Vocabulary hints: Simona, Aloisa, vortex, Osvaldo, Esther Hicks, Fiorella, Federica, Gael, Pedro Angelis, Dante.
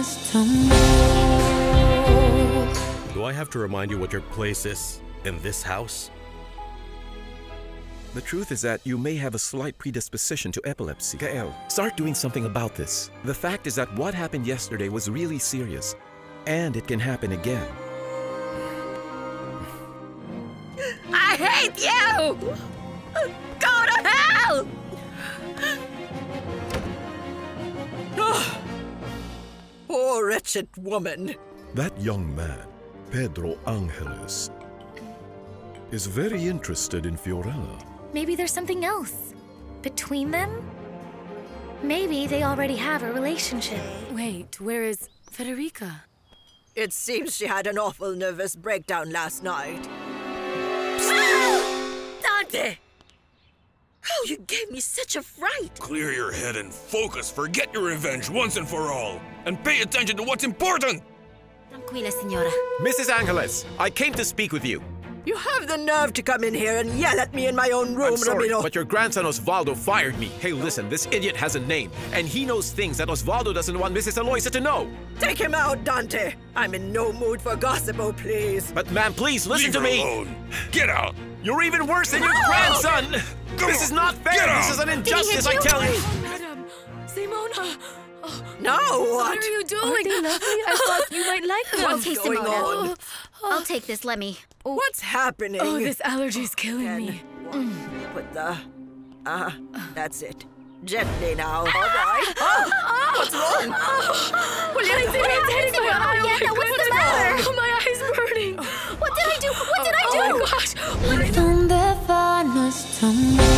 us to move. Do I have to remind you what your place is in this house? The truth is that you may have a slight predisposition to epilepsy. Gael, start doing something about this. The fact is that what happened yesterday was really serious, and it can happen again. I hate you! Go to hell! Oh, poor wretched woman. That young man, Pedro Angelis, is very interested in Fiorella. Maybe there's something else between them? Maybe they already have a relationship. Wait, where is Federica? It seems she had an awful nervous breakdown last night. Dante! Oh, you gave me such a fright! Clear your head and focus. Forget your revenge once and for all. And pay attention to what's important! Tranquila, signora. Mrs. Angelis, I came to speak with you. You have the nerve to come in here and yell at me in my own room, I'm sorry, Romino. But your grandson Osvaldo fired me. Hey, listen, this idiot has a name, and he knows things that Osvaldo doesn't want Mrs. Aloisa to know. Take him out, Dante. I'm in no mood for gossip, oh please. But ma'am, please listen to me. Leave her alone. Get out. You're even worse than your grandson. Go this on. Is not fair. This is an injustice, I tell you. Oh, madam, Simona. Oh. No, what? What are you doing? Aren't they lovely? I thought you might like them. What's going on? I'll take this, let me. Oh. What's happening? Oh, this allergy's killing me. Put the... that's it. Gently now, all right? Oh, what's wrong? What did I do? What's the matter? Oh, my eye's burning. What did I do? What did I do? Oh, my gosh. What did I do?